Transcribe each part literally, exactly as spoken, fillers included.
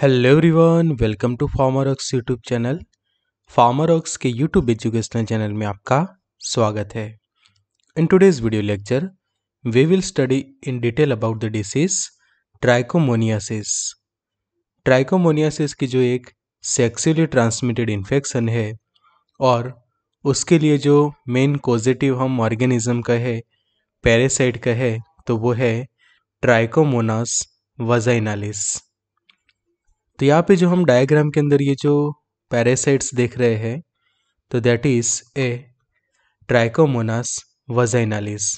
Hello everyone, welcome to Pharmarocks YouTube channel. Pharmarocks के YouTube educational channel में आपका स्वागत है। In today's video lecture we will study in detail about the disease trichomoniasis. Trichomoniasis की जो एक sexually transmitted infection है और उसके लिए जो मेन कॉजेटिव हम ऑर्गेनिज्म का है, पैरासाइट का है, तो वो है ट्राइकोमोनास वजाइनालिस। तो यहाँ पे जो हम डायग्राम के अंदर ये जो पैरासाइट्स देख रहे हैं, तो that is a trichomonas vaginalis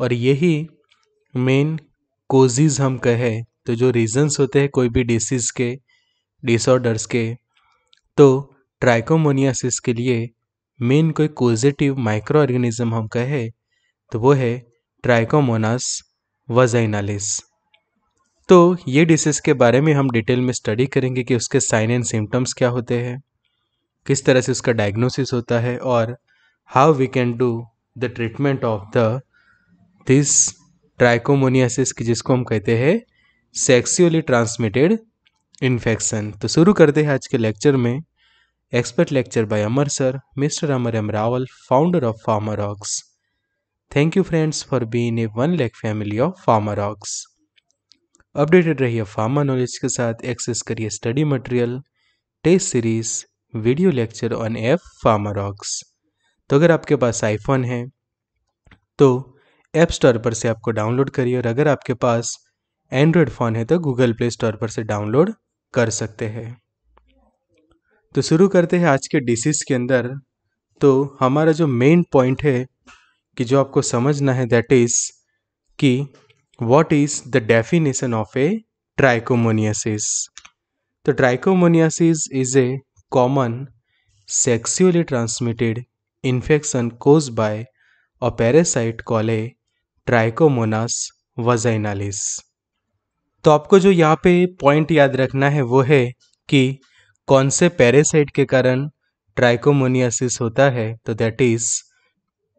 और यही मेन कोजेज हम कहे तो जो रीजंस होते हैं कोई भी डिसीज़ के, डिसऑर्डर्स के, तो ट्राइकोमोनियासिस के लिए मेन कोई कोजेटिव माइक्रो ऑर्गेनिज्म हम कहे तो वो है ट्राइकोमोनास वजाइनालिस। तो ये डिसीज़ के बारे में हम डिटेल में स्टडी करेंगे कि उसके साइन एंड सिम्टम्स क्या होते हैं, किस तरह से उसका डायग्नोसिस होता है और how we can do the treatment of the this trichomoniasis की जिसको हम कहते हैं सेक्सुअली ट्रांसमिटेड इन्फेक्शन। तो शुरू करते हैं आज के लेक्चर में। Expert lecture by Amar sir, mister Amar M Rawal, founder of Pharmarocks. Thank you friends for being a one lakh family of Pharmarocks. Updated रहिए फार्मा नॉलेज के साथ। एक्सेस करिए study material, test series, video lecture on F Pharmarox. तो अगर आपके पास iPhone है तो app store पर से आपको डाउनलोड करिए, और अगर आपके पास एंड्रॉयड फ़ोन है तो गूगल प्ले स्टोर पर से डाउनलोड कर सकते हैं। तो शुरू करते हैं आज के डिसीज़ के अंदर। तो हमारा जो मेन पॉइंट है कि जो आपको समझना है, दैट इज़ कि What is the definition of a trichomoniasis? The trichomoniasis is a common sexually transmitted infection caused by a parasite called a trichomonas vaginalis. तो आपको जो यहाँ पे पॉइंट याद रखना है वो है कि कौन से पैरासाइट के कारण ट्राइकोमोनियासिस होता है, तो दैट इज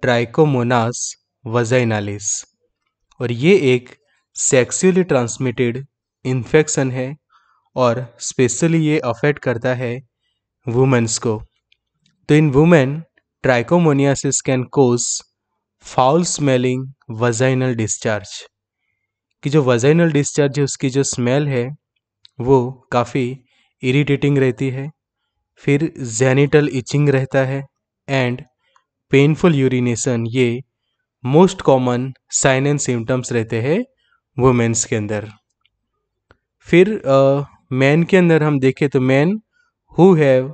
ट्राइकोमोनास वजाइनालिस। और ये एक सेक्सुअली ट्रांसमिटेड इन्फेक्शन है और स्पेशली ये अफेक्ट करता है वुमेन्स को। तो in women trichomoniasis can cause foul smelling vaginal discharge, कि जो वजाइनल डिस्चार्ज है उसकी जो स्मेल है वो काफ़ी इरिटेटिंग रहती है, फिर जेनिटल इचिंग रहता है एंड पेनफुल यूरिनेशन। ये most common sign and symptoms रहते हैं वुमेन्स के अंदर। फिर मैन uh, के अंदर हम देखें तो man who have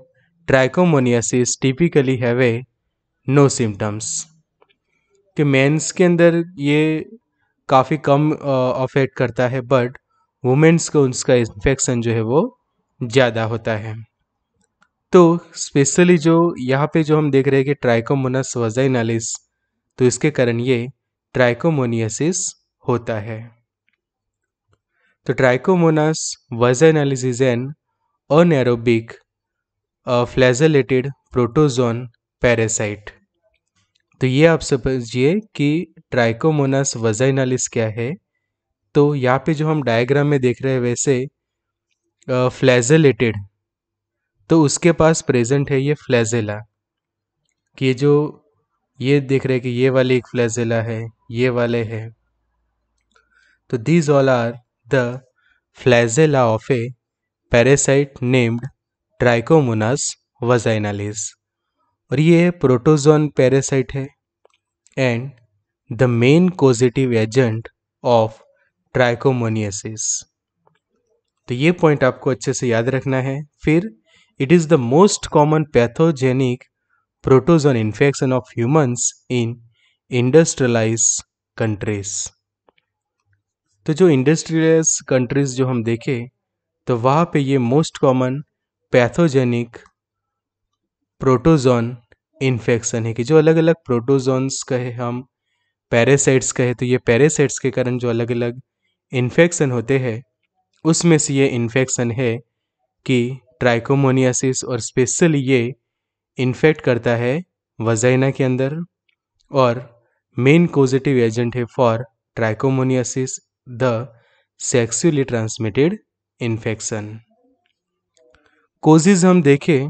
trichomoniasis typically have a no symptoms, कि मेंस के अंदर ये काफ़ी कम अफेक्ट uh, करता है, बट वुमेन्स को उसका इन्फेक्शन जो है वो ज़्यादा होता है। तो स्पेशली जो यहाँ पे जो हम देख रहे हैं कि ट्राइकोमोनास वजाइनालिस, तो इसके कारण ये ट्राइकोमोनियासिस होता है। तो trichomonas vaginalis is an anaerobic flagellated protozoan parasite. तो ये आप समझिए कि ट्राइकोमोनास वजाइनालिस क्या है। तो यहाँ पे जो हम डायग्राम में देख रहे हैं वैसे फ्लैजेलेटेड, तो उसके पास प्रेजेंट है ये फ्लैजेला, कि ये जो ये देख रहे हैं कि ये वाले एक फ्लैजेला है, ये वाले हैं, तो these all are the flagella of a parasite named trichomonas vaginalis. और ये प्रोटोजोन पैरासाइट है and the main causative agent of trichomoniasis. तो ये पॉइंट आपको अच्छे से याद रखना है। फिर it is the most common pathogenic protozoan infection of humans in industrialise countries. तो जो इंडस्ट्रियलाइज कंट्रीज जो हम देखें तो वहाँ पे ये most common pathogenic protozoan infection है, कि जो अलग अलग प्रोटोजोन्स कहे हम पैरासाइट्स कहे, तो ये पैरासाइट्स के कारण जो अलग अलग इन्फेक्शन होते हैं उसमें से ये इन्फेक्शन है कि ट्राइकोमोनियासिस, और स्पेशली ये इन्फेक्ट करता है वजाइना के अंदर। और मेन कॉजेटिव एजेंट है for trichomoniasis the sexually transmitted infection. Causes हम देखें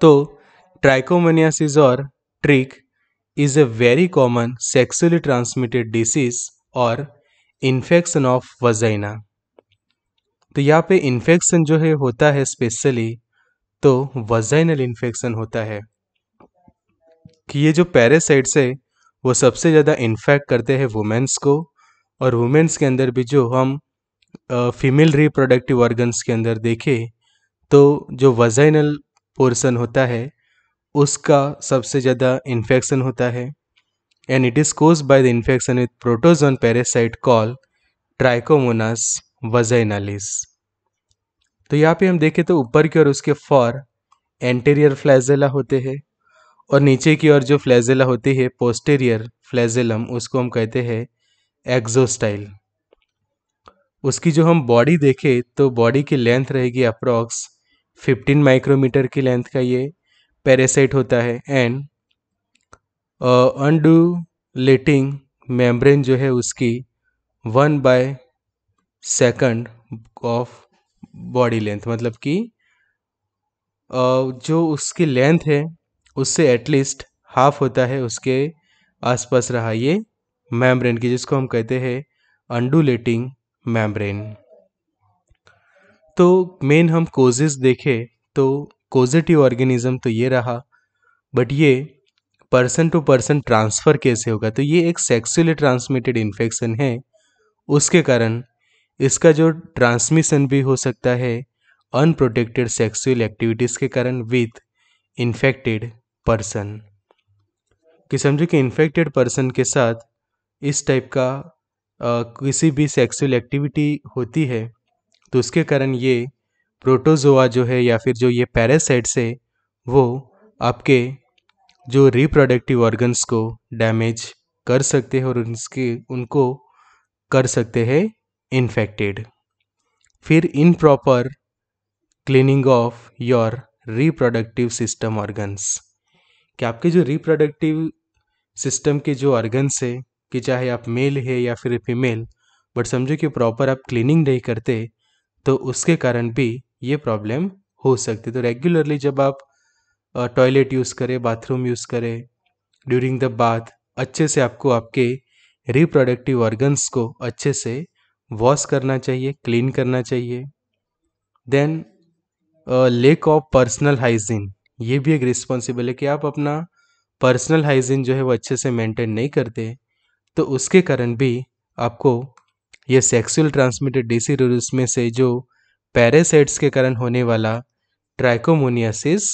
तो ट्राइकोमोनियासिस और trick is a very common sexually transmitted disease और इन्फेक्शन ऑफ वजाइना। तो यहाँ पे इन्फेक्शन जो है होता है स्पेशली तो वजाइनल इन्फेक्शन होता है कि ये जो पैरासाइट्स है वो सबसे ज़्यादा इन्फेक्ट करते हैं वुमेन्स को, और वुमेन्स के अंदर भी जो हम फीमेल रिप्रोडक्टिव ऑर्गन्स के अंदर देखें तो जो वजाइनल पोर्शन होता है उसका सबसे ज़्यादा इन्फेक्शन होता है। And it is cause by the infection with protozoan parasite call trichomonas vaginalis. तो यहाँ पे हम देखें तो ऊपर की ओर उसके फॉर एंटेरियर फ्लैजेला होते हैं और नीचे की ओर जो फ्लैजेला होती है पोस्टेरियर फ्लैजेलम उसको हम कहते हैं एक्सोस्टाइल। उसकी जो हम बॉडी देखें तो बॉडी की लेंथ रहेगी अप्रॉक्स फिफ्टीन माइक्रोमीटर की लेंथ का ये पैरासाइट होता है। एंड अंडुलेटिंग मेम्ब्रेन जो है उसकी one by second of body length, मतलब कि uh, जो उसकी लेंथ है उससे एटलीस्ट हाफ होता है उसके आसपास रहा ये मेम्ब्रेन की, जिसको हम कहते हैं अंडुलेटिंग मेम्ब्रेन। तो मेन हम कोजेस देखें तो कोजेटिव ऑर्गेनिज्म तो ये रहा, बट ये पर्सन टू पर्सन ट्रांसफ़र कैसे होगा, तो ये एक सेक्सुअली ट्रांसमिटेड इन्फेक्शन है, उसके कारण इसका जो ट्रांसमिशन भी हो सकता है अनप्रोटेक्टेड सेक्सुअल एक्टिविटीज़ के कारण विथ इन्फेक्टेड पर्सन। कि समझो कि इन्फेक्टेड पर्सन के साथ इस टाइप का आ, किसी भी सेक्सुअल एक्टिविटी होती है तो उसके कारण ये प्रोटोजोआ जो है या फिर जो ये पैरासाइट्स है वो आपके जो रिप्रोडक्टिव ऑर्गन्स को डैमेज कर सकते हैं और उनके उनको कर सकते हैं इन्फेक्टेड। फिर improper cleaning of your reproductive system organs, कि आपके जो रिप्रोडक्टिव सिस्टम के जो ऑर्गन्स है कि चाहे आप मेल है या फिर फीमेल, बट समझो कि प्रॉपर आप क्लीनिंग नहीं करते तो उसके कारण भी ये प्रॉब्लम हो सकती है। तो रेगुलरली जब आप टॉयलेट यूज़ करें, बाथरूम यूज़ करें, ड्यूरिंग द बाथ अच्छे से आपको आपके रिप्रोडक्टिव ऑर्गन्स को अच्छे से वॉश करना चाहिए, क्लीन करना चाहिए। Then lack of personal hygiene, ये भी एक रिस्पॉन्सिबल है कि आप अपना पर्सनल हाइजीन जो है वो अच्छे से मेंटेन नहीं करते तो उसके कारण भी आपको ये सेक्सुअल ट्रांसमिटेड डिसीज और उसमें से जो पैरासाइट्स के कारण होने वाला ट्राइकोमोनियासिस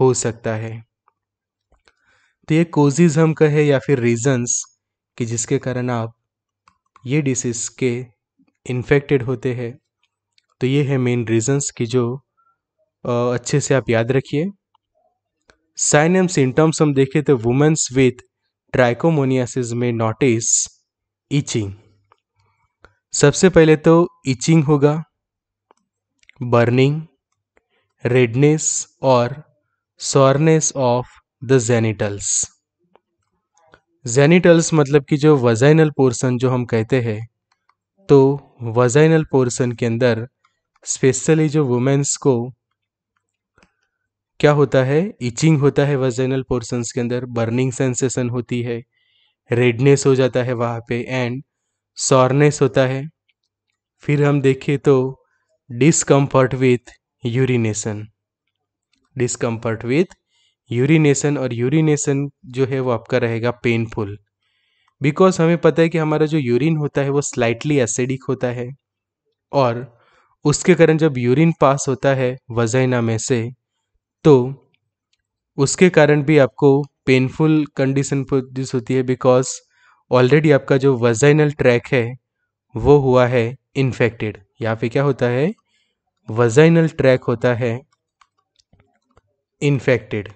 हो सकता है। तो ये कोजेज हम कहें या फिर रीजंस कि जिसके कारण आप ये डिसीज के इन्फेक्टेड होते हैं, तो ये है मेन रीजंस कि जो अच्छे से आप याद रखिए। साइन एंड सिम्टम्स हम देखें तो वुमेन्स विथ ट्राइकोमोनियासिस में नोटिस इचिंग, सबसे पहले तो इचिंग होगा, बर्निंग, रेडनेस और soreness of the genitals. Genitals मतलब कि जो वजाइनल पोर्शन जो हम कहते हैं तो वजाइनल पोर्शन के अंदर स्पेशली जो वुमेन्स को क्या होता है इचिंग होता है वजाइनल पोर्शंस के अंदर, बर्निंग सेंसेशन होती है, रेडनेस हो जाता है वहाँ पे एंड सोरनेस होता है। फिर हम देखें तो discomfort with urination, discomfort with urination और यूरिनेशन जो है वो आपका रहेगा पेनफुल, बिकॉज हमें पता है कि हमारा जो यूरिन होता है वो स्लाइटली एसिडिक होता है और उसके कारण जब यूरिन पास होता है वजाइना में से तो उसके कारण भी आपको पेनफुल कंडीशन प्रोड्यूस होती है, बिकॉज ऑलरेडी आपका जो वजाइनल ट्रैक है वो हुआ है इन्फेक्टेड। यहाँ पे क्या होता है वजाइनल ट्रैक होता है इन्फेक्टेड,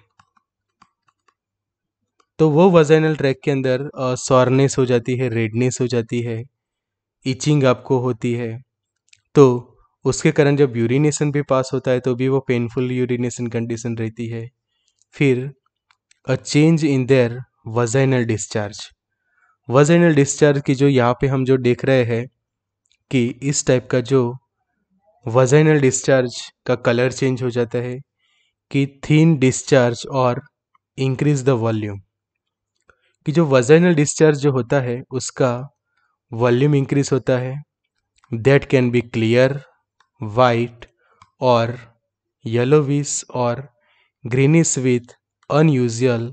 तो वो वजाइनल ट्रैक के अंदर सोरनेस हो जाती है, रेडनेस हो जाती है, इचिंग आपको होती है, तो उसके कारण जब यूरिनेशन भी पास होता है तो भी वो पेनफुल यूरिनेशन कंडीशन रहती है। फिर a change in their vaginal discharge, vaginal discharge की जो यहाँ पे हम जो देख रहे हैं कि इस टाइप का जो वजाइनल डिस्चार्ज का कलर चेंज हो जाता है कि थिन डिस्चार्ज और इंक्रीज द वॉल्यूम, कि जो वजाइनल डिस्चार्ज जो होता है उसका वॉल्यूम इंक्रीज होता है. That can be clear, white और येलोविश और greenish with unusual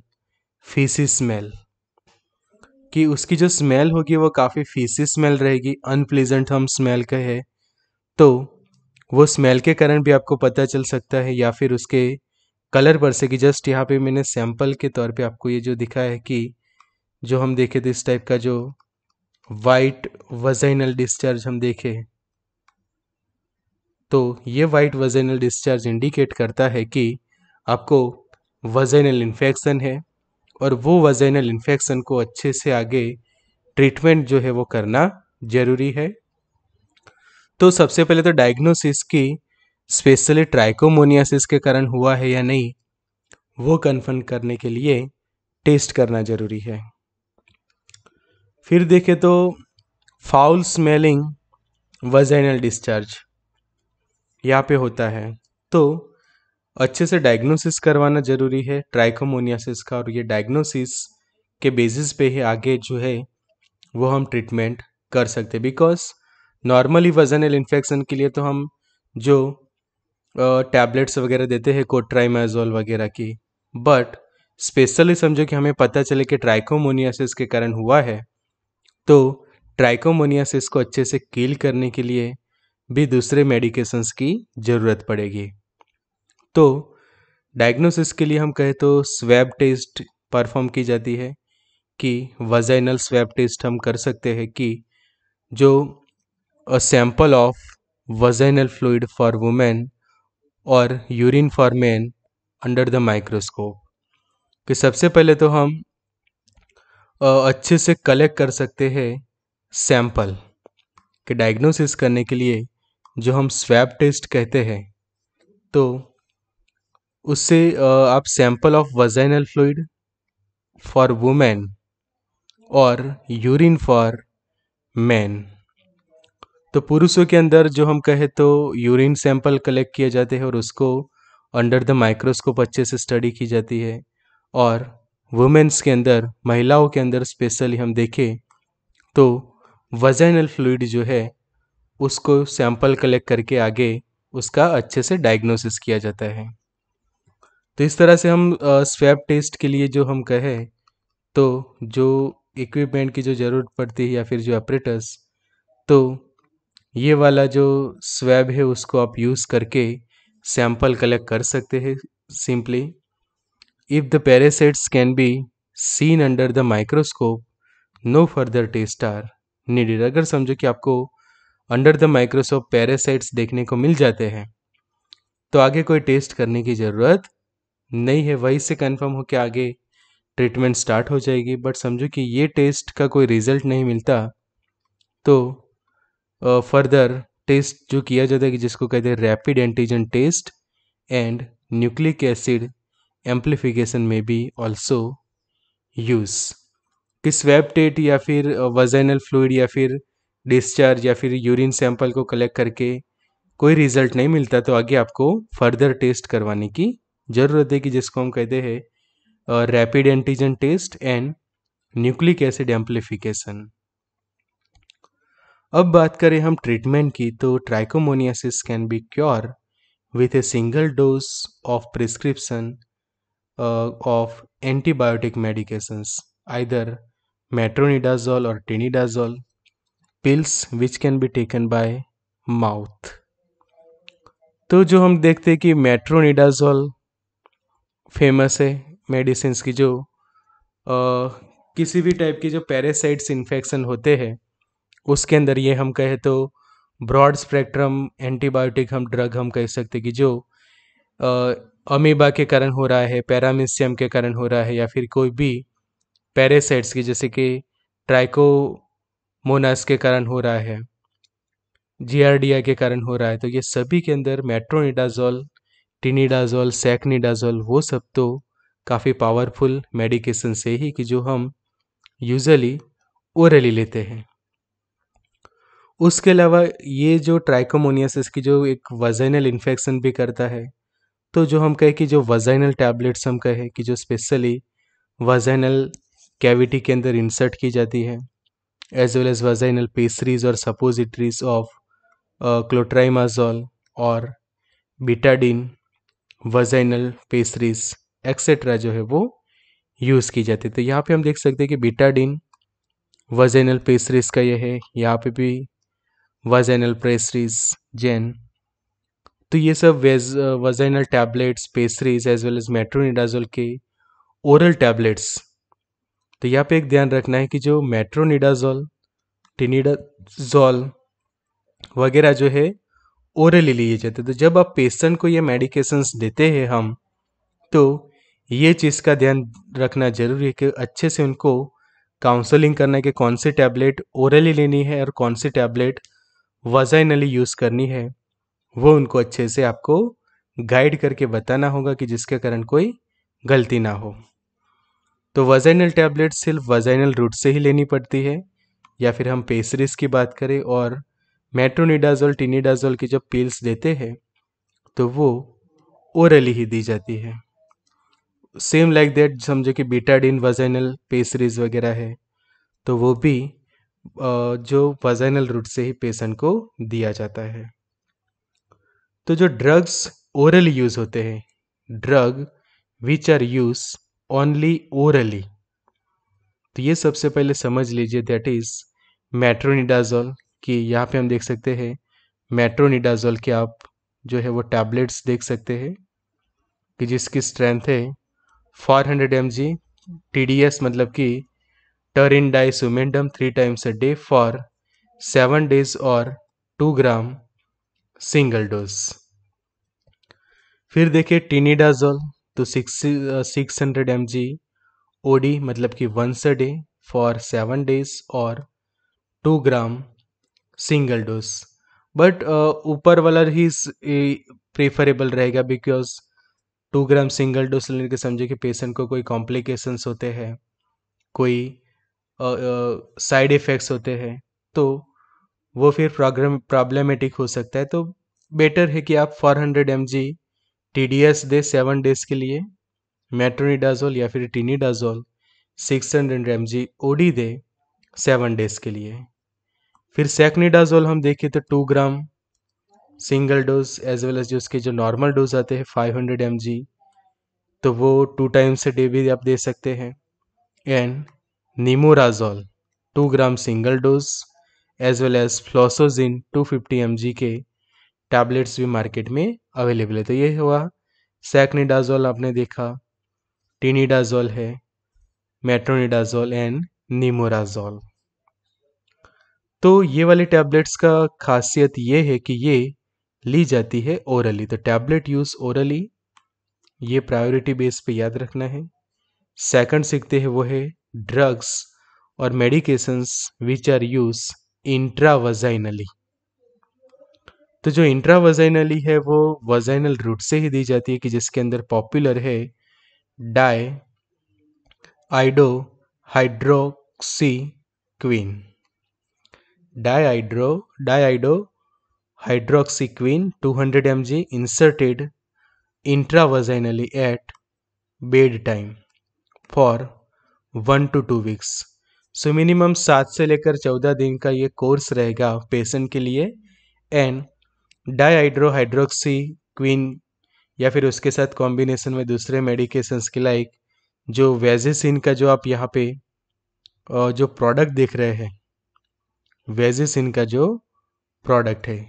fishy smell, कि उसकी जो स्मेल होगी वो काफ़ी फीसी स्मेल रहेगी, अनप्लीजेंट हम स्मेल कहे तो वो स्मेल के कारण भी आपको पता चल सकता है, या फिर उसके कलर पर से. कि जस्ट यहाँ पे मैंने सैंपल के तौर पे आपको ये जो दिखा है कि जो हम देखे थे इस टाइप का जो वाइट वजाइनल डिस्चार्ज हम देखे, तो ये वाइट वजाइनल डिस्चार्ज इंडिकेट करता है कि आपको वजाइनल इन्फेक्शन है, और वो वजाइनल इन्फेक्शन को अच्छे से आगे ट्रीटमेंट जो है वो करना ज़रूरी है. तो सबसे पहले तो डायग्नोसिस की स्पेशली ट्राइकोमोनियासिस के कारण हुआ है या नहीं वो कन्फर्म करने के लिए टेस्ट करना ज़रूरी है. फिर देखें तो फाउल स्मेलिंग वजाइनल डिस्चार्ज यहाँ पे होता है, तो अच्छे से डायग्नोसिस करवाना ज़रूरी है ट्राइकोमोनियासिस का, और ये डायग्नोसिस के बेसिस पे ही आगे जो है वो हम ट्रीटमेंट कर सकते. बिकॉज नॉर्मली वजाइनल इन्फेक्शन के लिए तो हम जो टैबलेट्स वगैरह देते हैं क्लोट्राइमाजोल वगैरह की, बट स्पेशली समझो कि हमें पता चले कि ट्राइकोमोनियासिस के कारण हुआ है, तो ट्राइकोमोनियासिस को अच्छे से कील करने के लिए भी दूसरे मेडिकेशंस की ज़रूरत पड़ेगी. तो डायग्नोसिस के लिए हम कहें तो स्वैब टेस्ट परफॉर्म की जाती है, कि वजाइनल स्वैब टेस्ट हम कर सकते हैं कि जो a sample of vaginal fluid for women और urine for man under the microscope, कि सबसे पहले तो हम अच्छे से कलेक्ट कर सकते हैं सैंपल के डायग्नोसिस करने के लिए, जो हम स्वैब टेस्ट कहते हैं. तो उससे आप sample of vaginal fluid for women और यूरिन फॉर मैन, तो पुरुषों के अंदर जो हम कहें तो यूरिन सैंपल कलेक्ट किए जाते हैं और उसको अंडर द माइक्रोस्कोप अच्छे से स्टडी की जाती है, और वुमेन्स के अंदर, महिलाओं के अंदर स्पेशली हम देखें तो वजाइनल फ्लूइड जो है उसको सैंपल कलेक्ट करके आगे उसका अच्छे से डायग्नोसिस किया जाता है. तो इस तरह से हम स्वैब टेस्ट के लिए जो हम कहें तो जो इक्विपमेंट की जो ज़रूरत पड़ती है या फिर जो ऑपरेटर्स, तो ये वाला जो स्वैब है उसको आप यूज़ करके सैंपल कलेक्ट कर सकते हैं simply. If the parasites can be seen under the microscope no further test are needed. अगर समझो कि आपको अंडर द माइक्रोस्कोप पैरासाइट्स देखने को मिल जाते हैं तो आगे कोई टेस्ट करने की ज़रूरत नहीं है, वहीं से कंफर्म हो के आगे ट्रीटमेंट स्टार्ट हो जाएगी. बट समझो कि ये टेस्ट का कोई रिजल्ट नहीं मिलता तो फर्दर टेस्ट जो किया जाता है, कि जिसको कहते हैं rapid antigen test and nucleic acid amplification में भी ऑल्सो यूज़, कि स्वैब टेस्ट या फिर वजाइनल फ्लूइड या फिर डिस्चार्ज या फिर यूरिन सैंपल को कलेक्ट करके कोई रिजल्ट नहीं मिलता तो आगे आपको फर्दर टेस्ट करवाने की ज़रूरत है, कि जिसको हम कहते हैं rapid antigen test and nucleic acid amplification. अब बात करें हम ट्रीटमेंट की, तो trichomoniasis can be cure with a single dose of prescription of antibiotic medications, either metronidazole और tinidazole pills which can be taken by mouth. तो जो हम देखते हैं कि मेट्रोनिडाजोल फेमस है मेडिसिन्स की, जो आ, किसी भी टाइप के जो पैरासाइट्स इन्फेक्शन होते हैं उसके अंदर ये हम कहें तो ब्रॉड स्पेक्ट्रम एंटीबायोटिक हम ड्रग हम कह सकते कि जो अमीबा के कारण हो रहा है, पैरामीशियम के कारण हो रहा है, या फिर कोई भी पैरासाइट्स की जैसे कि ट्राइकोमोनास के कारण हो रहा है, जीआरडिया के कारण हो रहा है, तो ये सभी के अंदर मेट्रोनिडाजोल, टिनिडाजोल, सेक्निडाजोल वो सब तो काफ़ी पावरफुल मेडिकेशन से ही कि जो हम यूजुअली ओरली लेते हैं. उसके अलावा ये जो ट्राइकोमोनियासिस की जो एक वजाइनल इन्फेक्शन भी करता है, तो जो हम कहें कि जो वजाइनल टैबलेट्स हम कहें कि जो स्पेशली वजाइनल कैविटी के अंदर इंसर्ट की जाती है, as well as vaginal pessaries और सपोजिटरीज ऑफ क्लोट्राइमाजोल और बेटाडीन वजाइनल पेस्ट्रीज एक्सेट्रा जो है वो यूज़ की जाती है। तो यहाँ पे हम देख सकते हैं कि बेटाडीन वजाइनल पेस्ट्रीज का यह है, यहाँ पे भी वजाइनल पेस्ट्रीज जेन। तो ये सब vaginal tablets pessaries as well as metronidazole के ओरल टैबलेट्स। तो यहाँ पे एक ध्यान रखना है कि जो मेट्रोनिडाजोल टिनिडाजोल वगैरह जो है ओरली लिए जाते। तो जब आप पेशेंट को ये मेडिकेशंस देते हैं हम, तो ये चीज़ का ध्यान रखना जरूरी है कि अच्छे से उनको काउंसलिंग करना है कि कौन सी टैबलेट ओरली लेनी है और कौन सी टैबलेट वजाइनली यूज़ करनी है, वो उनको अच्छे से आपको गाइड करके बताना होगा कि जिसके कारण कोई गलती ना हो। तो वजाइनल टैबलेट सिर्फ वजाइनल रूट से ही लेनी पड़ती है, या फिर हम पेस्ट्रीज की बात करें और मेट्रोनिडाजोल टिनिडाजोल की जब पिल्स देते हैं तो वो ओरली ही दी जाती है। सेम लाइक दैट समझो कि बेटाडीन वजाइनल पेस्ट्रीज वगैरह है, तो वो भी जो वजाइनल रूट से ही पेशेंट को दिया जाता है। तो जो ड्रग्स ओरली यूज़ होते हैं, drug which are use only orally, तो ये सबसे पहले समझ लीजिए, दैट इज मेट्रोनिडाजोल। कि यहाँ पे हम देख सकते हैं मेट्रोनिडाजोल के आप जो है वो टैबलेट्स देख सकते हैं कि जिसकी स्ट्रेंथ है four hundred M G T D S मतलब कि टरिन डाइसुमेंडम three times a day for seven days और टू ग्राम सिंगल डोज। फिर देखिए टिनिडाजोल, तो six six hundred M G O D मतलब कि once a day for seven days और two gram single dose. But ऊपर वाला ही प्रेफरेबल रहेगा, because two gram single dose लेने के समझे कि पेशेंट को कोई कॉम्प्लिकेशंस होते हैं, कोई साइड uh, इफ़ेक्ट्स uh, होते हैं, तो वो फिर प्रॉब्लम प्रॉब्लमेटिक हो सकता है। तो बेटर है कि आप four hundred M G T D S दे सेवन डेज के लिए मेट्रोनिडाजोल, या फिर tinidazole six hundred M G O D दे सेवन डेज के लिए। फिर सेक्निडाजोल हम देखें तो two gram single dose as well as जो उसके जो नॉर्मल डोज आते हैं फाइव हंड्रेड एम जी, तो वो टू टाइम्स डे भी आप दे सकते हैं। And nimorazole two gram single dose as well as फ्लोसोजिन टू फिफ्टी एम जी के टैबलेट्स भी मार्केट में अवेलेबल है। तो ये हुआ सेक्निडाजोल, आपने देखा टिनिडाजोल है, मेट्रोनिडाजोल एंड निमोराजोल। तो ये वाले टैबलेट्स का खासियत ये है कि ये ली जाती है ओरली। तो टैबलेट यूज़ ओरली, ये प्रायोरिटी बेस पे याद रखना है। सेकंड सीखते हैं वो है ड्रग्स और medications which are use intravaginally. तो जो इंट्रावजाइनली है वो वजाइनल रूट से ही दी जाती है, कि जिसके अंदर पॉपुलर है die आइडोहाइड्रोक्सीक्विन diiodo diiodohydroxyquin two hundred M G inserted intravaginally at bed time for one to two weeks। So minimum सात से लेकर चौदह दिन का ये कोर्स रहेगा पेशेंट के लिए। एंड डाईआइड्रोहाइड्रोक्सीक्विन या फिर उसके साथ कॉम्बिनेशन में दूसरे मेडिकेशंस के लाइक जो वैजिसिन का जो आप यहाँ पे जो प्रोडक्ट देख रहे हैं, वैजिसिन का जो प्रोडक्ट है,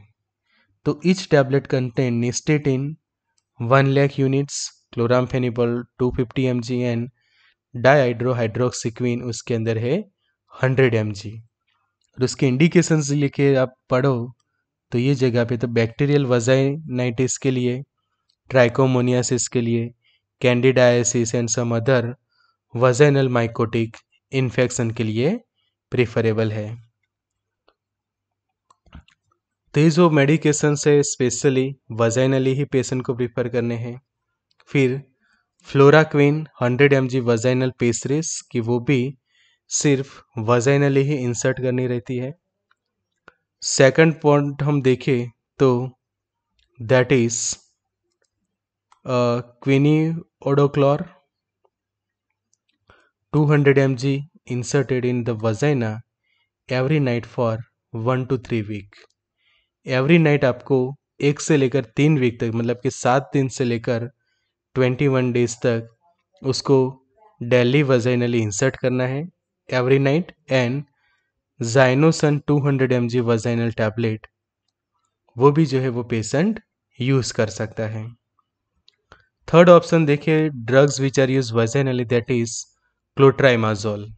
तो each tablet contain nystatin one lakh units, chloramphenicol two fifty M G and diiodohydroxyquin उसके अंदर है हंड्रेड एम जी। और उसके इंडिकेशंस लिखे आप पढ़ो तो ये जगह पे तो बैक्टीरियल वजाइनाइटिस के लिए, ट्राइकोमोनियासिस के लिए, candidiasis and some other vaginal mycotic infection के लिए प्रेफरेबल है। तो ये जो मेडिकेशंस है स्पेशली वजाइनली ही पेशेंट को प्रीफर करने हैं। फिर floraquin hundred M G vaginal pessaries की वो भी सिर्फ वजाइनली ही इंसर्ट करनी रहती है। सेकंड पॉइंट हम देखें तो that is quinodochlor two hundred milligrams inserted in the vagina every night for one to three week. Every night आपको एक से लेकर तीन वीक तक मतलब कि सात दिन से लेकर ट्वेंटी वन डेज तक उसको डेली वजाइनली इंसर्ट करना है every night. And gynosan two hundred M G vaginal tablet वो भी जो है वो पेशेंट यूज़ कर सकता है. थर्ड ऑप्शन देखिए drugs which are use vaginally that is clotrimazole.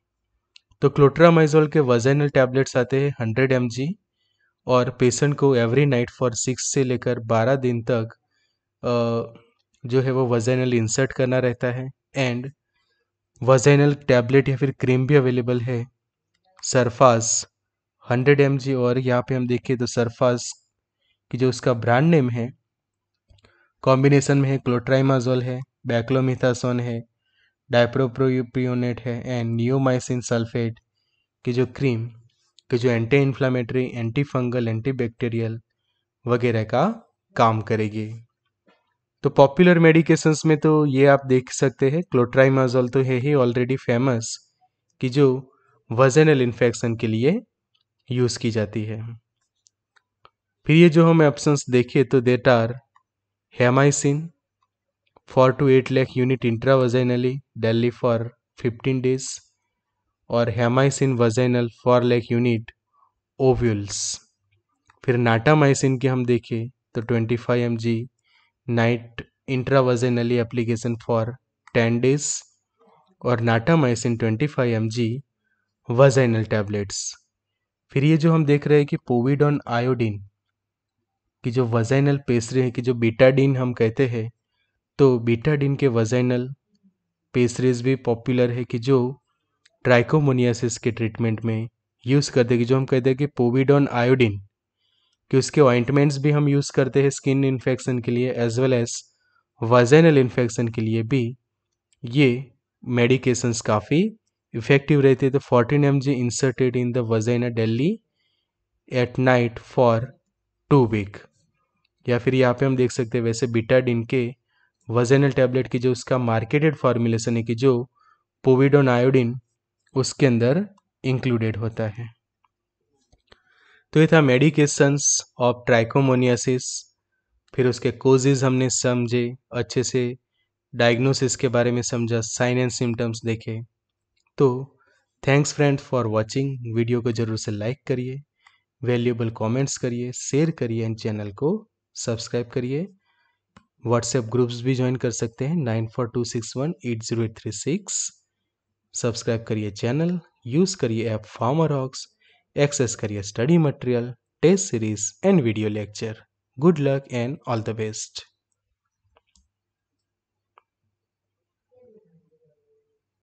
तो क्लोट्रामाइजोल के वजाइनल टैबलेट्स आते हैं हंड्रेड एम जी और पेशेंट को एवरी नाइट फॉर सिक्स से लेकर बारह दिन तक जो है वो वजाइनल इंसर्ट करना रहता है. एंड वजाइनल टैबलेट या फिर क्रीम भी अवेलेबल है सरफाज हंड्रेड एम जी और यहाँ पे हम देखें तो सरफाज कि जो उसका ब्रांड नेम है कॉम्बिनेशन में है क्लोट्राइमाजोल है, बैक्लोमिथासोन है, डाइप्रोप्रोपियोनेट है एंड नियोमाइसिन सल्फेट की जो क्रीम कि जो anti inflammatory anti fungal anti bacterial वगैरह का काम करेगी. तो पॉपुलर मेडिकेशंस में तो ये आप देख सकते हैं क्लोट्राइमाजोल तो है ही ऑलरेडी फेमस कि जो वजाइनल इन्फेक्शन के लिए यूज़ की जाती है. फिर ये जो हम ऑप्शंस देखें तो that are hamycin four two eight lakh unit intravaginally daily for fifteen days और hamycin vaginal four lakh unit ovules. फिर नाटामाइसिन के हम देखें तो twenty five M G night intravaginally application for ten days और natamycin twenty five M G vaginal tablets. फिर ये जो हम देख रहे हैं कि पोविडोन आयोडीन की जो वजाइनल पेस्ट्री है कि जो बेटाडीन हम कहते हैं तो बेटाडीन के वजाइनल पेस्ट्रीज भी पॉपुलर है कि जो ट्राइकोमोनियासिस के ट्रीटमेंट में यूज़ करते हैं कि जो हम कहते हैं कि पोविडोन आयोडीन कि उसके ऑइंटमेंट्स भी हम यूज़ करते हैं स्किन इन्फेक्शन के लिए as well as vaginal infection के लिए भी ये मेडिकेशंस काफ़ी इफेक्टिव रहते हैं. तो fourteen M G inserted in the vagina daily at night for two week या फिर यहाँ पे हम देख सकते हैं वैसे बेटाडीन के वजाइनल टैबलेट की जो उसका मार्केटेड फार्मूलेशन है कि जो पोविडोन आयोडीन उसके अंदर इंक्लूडेड होता है. तो ये था मेडिकेशंस ऑफ ट्राइकोमोनियासिस. फिर उसके कोजेज हमने समझे अच्छे से, डायग्नोसिस के बारे में समझा, साइन एंड सिम्टम्स देखे. तो thanks friend for watching. Video को ज़रूर से लाइक करिए, वैल्यूएबल कमेंट्स करिए, शेयर करिए एंड चैनल को सब्सक्राइब करिए. व्हाट्सएप ग्रुप्स भी ज्वाइन कर सकते हैं nine four two six one eight zero eight three six. Subscribe करिए चैनल, यूज़ करिए ऐप फार्मारॉक्स, एक्सेस करिए study material, test series and video lecture. Good luck and all the best.